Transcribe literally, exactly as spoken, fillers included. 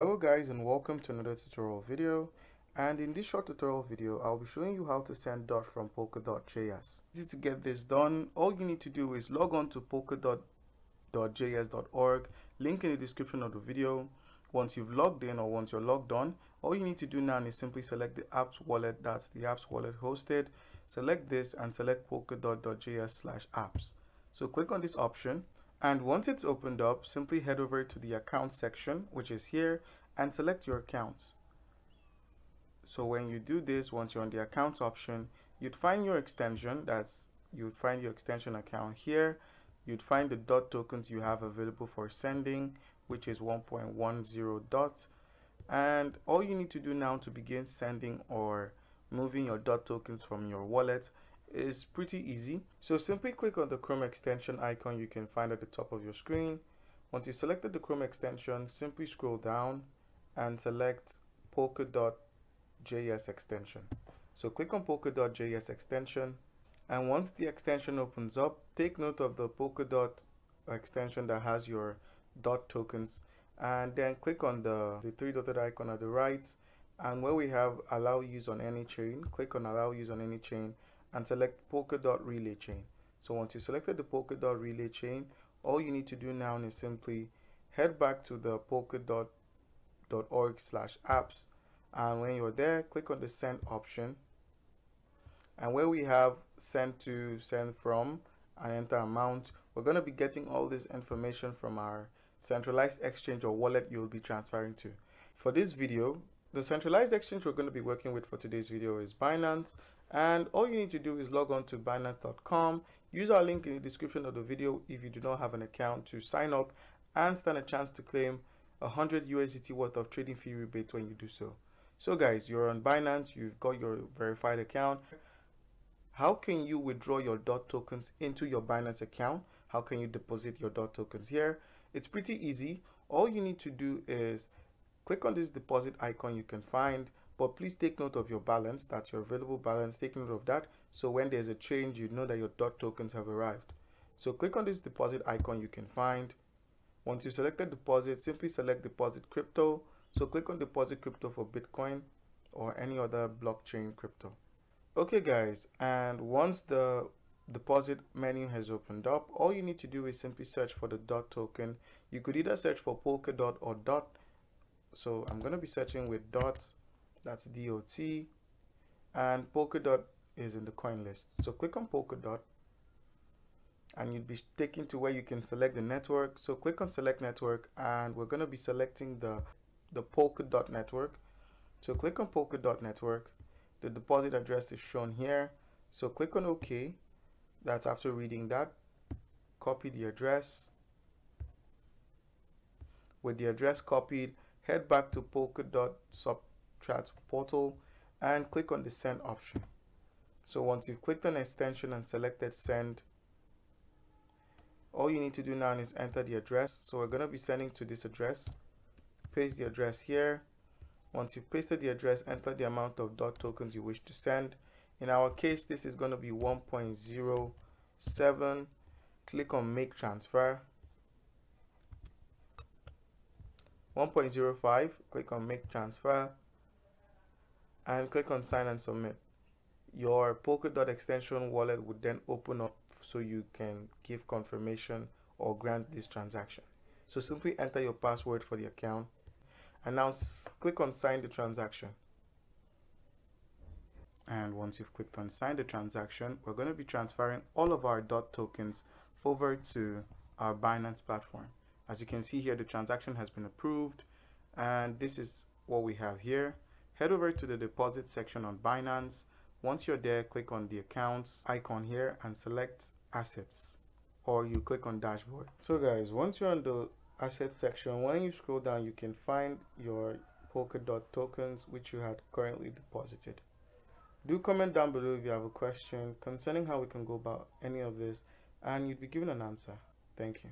Hello guys, and welcome to another tutorial video. And in this short tutorial video, I'll be showing you how to send D O T from polkadot dot J S. Easy to get this done. All you need to do is log on to polkadot dot J S dot org, link in the description of the video. Once you've logged in or once you're logged on, all you need to do now is simply select the app's wallet that's the app's wallet hosted. Select this and select polkadot dot J S slash apps. So click on this option. And once it's opened up, simply head over to the account section, which is here, and select your account. So when you do this, once you're on the accounts option, you'd find your extension. That's you'd find your extension account here. You'd find the D O T tokens you have available for sending, which is one point one zero D O T. And all you need to do now to begin sending or moving your D O T tokens from your wallet is pretty easy. So simply click on the Chrome extension icon you can find at the top of your screen. Once you selected the Chrome extension, simply scroll down and select polkadot dot J S extension. So click on polkadot dot J S extension, and once the extension opens up, take note of the Polkadot extension that has your D O T tokens, and then click on the, the three dotted icon at the right, and where we have allow use on any chain, click on allow use on any chain and select Polkadot Relay Chain. So once you selected the Polkadot Relay Chain, all you need to do now is simply head back to the polkadot dot org slash apps, and when you're there, click on the send option, and where we have send to, send from, and enter amount. We're going to be getting all this information from our centralized exchange or wallet you'll be transferring to. For this video, the centralized exchange we're going to be working with for today's video is Binance, and all you need to do is log on to binance dot com. Use our link in the description of the video if you do not have an account to sign up and stand a chance to claim one hundred U S D T worth of trading fee rebate when you do so. So guys, you're on Binance, you've got your verified account. How can you withdraw your D O T tokens into your Binance account? How can you deposit your D O T tokens here? It's pretty easy. All you need to do is click on this deposit icon you can find, but please take note of your balance. That's your available balance. Take note of that, so when there's a change, you know that your D O T tokens have arrived. So click on this deposit icon you can find. Once you selected deposit, simply select deposit crypto. So click on deposit crypto for Bitcoin or any other blockchain crypto. Okay guys, and once the deposit menu has opened up, all you need to do is simply search for the D O T token. You could either search for Polkadot or D O T. So I'm going to be searching with D O T, that's D O T, and Polkadot is in the coin list. So click on Polkadot, and you'd be taken to where you can select the network. So click on select network, and we're going to be selecting the, the Polkadot network. So click on Polkadot network. The deposit address is shown here. So click on OK. That's after reading that. Copy the address. With the address copied, head back to Polkadot subchat portal and click on the send option. So once you've clicked on extension and selected send, all you need to do now is enter the address. So we're going to be sending to this address. Paste the address here. Once you've pasted the address, enter the amount of D O T tokens you wish to send. In our case, this is going to be one point zero seven. Click on make transfer. one point zero five, click on make transfer, and click on sign and submit. Your Polkadot extension wallet would then open up so you can give confirmation or grant this transaction. So simply enter your password for the account, and now click on sign the transaction. And once you've clicked on sign the transaction, we're going to be transferring all of our D O T tokens over to our Binance platform. As you can see here, the transaction has been approved, and this is what we have here. Head over to the deposit section on Binance. Once you're there, click on the accounts icon here and select assets, or you click on dashboard. So guys, once you're on the assets section, when you scroll down, you can find your Polkadot tokens which you had currently deposited. Do comment down below if you have a question concerning how we can go about any of this, and you'd be given an answer. Thank you.